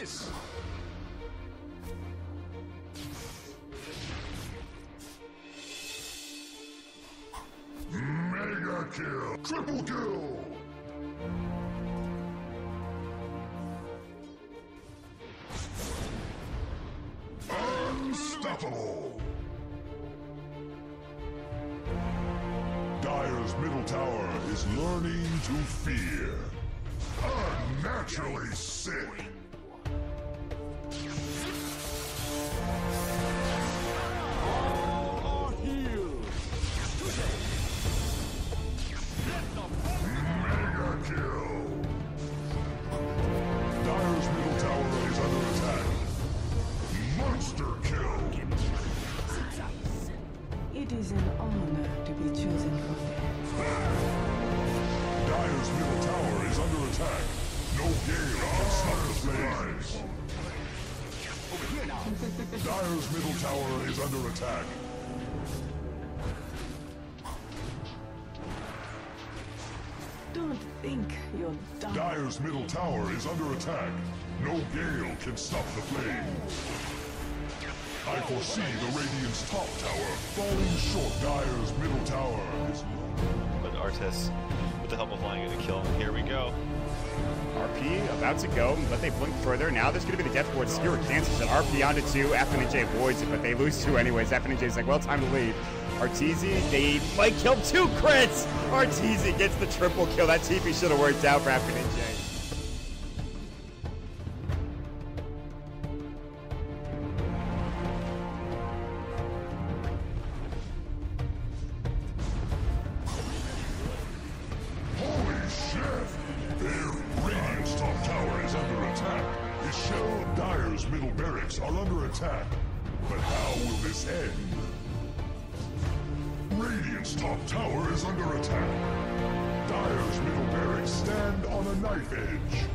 this. Mega kill. Triple kill. Unstoppable. Dire's middle tower is learning to fear. Unnaturally sick. All are healed. Mega kill. Dire's middle tower is under attack. Monster kill. It is an honor to be chosen for that. Dire's middle tower is under attack. No Gale can stop the flames. Over here now. Dire's middle tower is under attack. Don't think you're done. Dire's middle tower is under attack. No Gale can stop the flames. I foresee the Radiant's top tower falling short. Dire's middle tower is low. But Artis, with the help of Lion, gonna kill him. Here we go. RP about to go, but they blink further. Now there's gonna be the Deathboard skewer dances at RP onto two. Affin and J avoids it, but they lose two anyways. Affin and J's like, well, time to leave. Arteezy, they might kill two crits! Arteezy gets the triple kill. That TP should have worked out for Affin and J. Tower is under attack. Dire's middle barracks stand on a knife edge.